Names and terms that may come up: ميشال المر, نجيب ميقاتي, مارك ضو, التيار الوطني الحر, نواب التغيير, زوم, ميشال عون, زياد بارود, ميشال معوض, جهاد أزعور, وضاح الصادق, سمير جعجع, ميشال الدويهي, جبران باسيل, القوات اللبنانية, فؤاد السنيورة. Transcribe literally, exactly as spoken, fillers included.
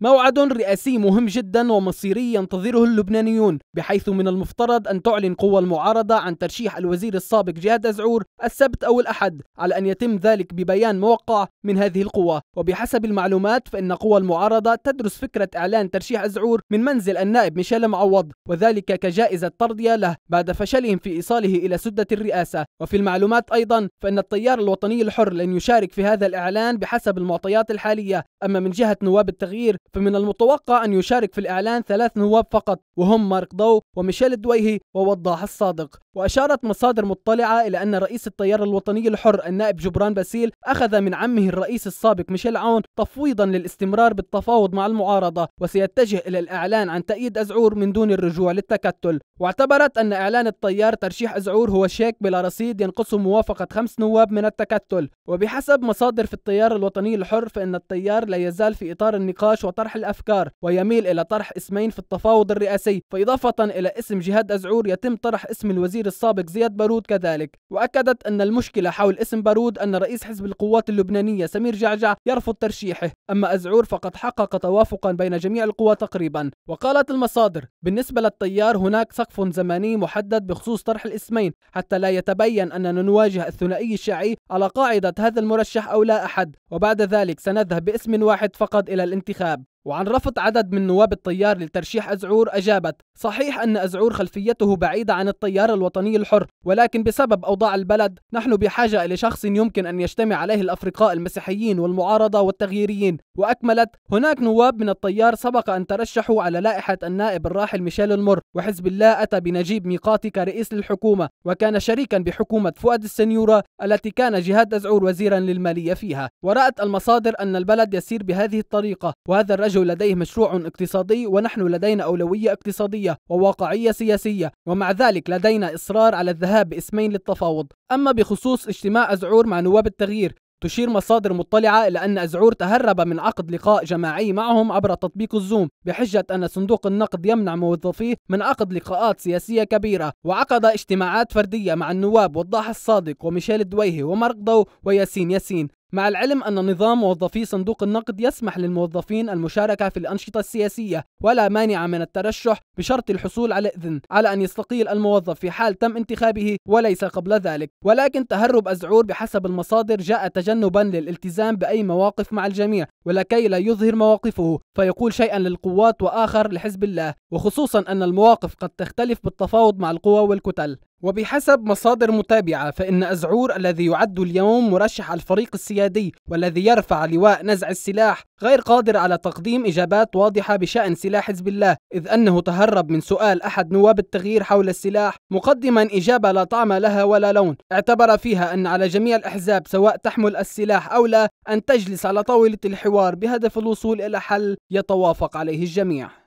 موعد رئاسي مهم جدا ومصيري ينتظره اللبنانيون، بحيث من المفترض أن تعلن قوى المعارضة عن ترشيح الوزير السابق جهاد أزعور السبت أو الأحد، على أن يتم ذلك ببيان موقع من هذه القوى. وبحسب المعلومات فإن قوى المعارضة تدرس فكرة إعلان ترشيح أزعور من منزل النائب ميشال معوض، وذلك كجائزة ترضية له بعد فشلهم في إيصاله إلى سدة الرئاسة. وفي المعلومات أيضا فإن التيار الوطني الحر لن يشارك في هذا الإعلان بحسب المعطيات الحالية. أما من جهة نواب التغيير فمن المتوقع أن يشارك في الإعلان ثلاث نواب فقط، وهم مارك ضو وميشال الدويهي ووضاح الصادق. وأشارت مصادر مطلعة إلى أن رئيس التيار الوطني الحر النائب جبران باسيل أخذ من عمه الرئيس السابق ميشال عون تفويضا للاستمرار بالتفاوض مع المعارضة، وسيتجه إلى الإعلان عن تأييد أزعور من دون الرجوع للتكتل. واعتبرت أن إعلان التيار ترشيح أزعور هو شيك بلا رصيد ينقصه موافقة خمس نواب من التكتل. وبحسب مصادر في التيار الوطني الحر فإن التيار لا يزال في إطار النقاش وطرح الأفكار، ويميل إلى طرح اسمين في التفاوض الرئاسي، فإضافة إلى اسم جهاد أزعور يتم طرح اسم الوزير السابق زياد بارود كذلك. وأكدت أن المشكلة حول اسم بارود أن رئيس حزب القوات اللبنانية سمير جعجع يرفض ترشيحه، أما أزعور فقد حقق توافقا بين جميع القوى تقريبا. وقالت المصادر بالنسبة للتيار هناك سقف زمني محدد بخصوص طرح الاسمين، حتى لا يتبين أننا نواجه الثنائي الشيعي على قاعدة هذا المرشح أو لا أحد، وبعد ذلك سنذهب باسم واحد فقط إلى الانتخاب. وعن رفض عدد من نواب التيار لترشيح أزعور أجابت: صحيح أن أزعور خلفيته بعيدة عن التيار الوطني الحر، ولكن بسبب أوضاع البلد نحن بحاجة إلى شخص يمكن أن يجتمع عليه الأفرقاء المسيحيين والمعارضة والتغييريين. وأكملت: هناك نواب من التيار سبق أن ترشحوا على لائحة النائب الراحل ميشال المر، وحزب الله أتى بنجيب ميقاتي كرئيس للحكومة، وكان شريكا بحكومة فؤاد السنيورة التي كان جهاد أزعور وزيرا للمالية فيها. ورأت المصادر أن البلد يسير بهذه الطريقة، وهذا الرجل لديه مشروع اقتصادي ونحن لدينا أولوية اقتصادية وواقعية سياسية، ومع ذلك لدينا إصرار على الذهاب باسمين للتفاوض. أما بخصوص اجتماع أزعور مع نواب التغيير تشير مصادر مطلعة إلى أن أزعور تهرب من عقد لقاء جماعي معهم عبر تطبيق الزوم، بحجة أن صندوق النقد يمنع موظفيه من عقد لقاءات سياسية كبيرة. وعقد اجتماعات فردية مع النواب وضاح الصادق وميشال الدويهي ومارك ضو وياسين ياسين، مع العلم أن نظام موظفي صندوق النقد يسمح للموظفين المشاركة في الأنشطة السياسية ولا مانع من الترشح بشرط الحصول على إذن، على أن يستقيل الموظف في حال تم انتخابه وليس قبل ذلك. ولكن تهرب أزعور بحسب المصادر جاء تجنبا للالتزام بأي مواقف مع الجميع، ولكي لا يظهر مواقفه فيقول شيئا للقوات وآخر لحزب الله، وخصوصا أن المواقف قد تختلف بالتفاوض مع القوى والكتل. وبحسب مصادر متابعة فإن أزعور الذي يعد اليوم مرشح الفريق السيادي والذي يرفع لواء نزع السلاح غير قادر على تقديم إجابات واضحة بشأن سلاح حزب الله، إذ أنه تهرب من سؤال أحد نواب التغيير حول السلاح مقدما إجابة لا طعم لها ولا لون، اعتبر فيها أن على جميع الأحزاب سواء تحمل السلاح أو لا أن تجلس على طاولة الحوار بهدف الوصول إلى حل يتوافق عليه الجميع.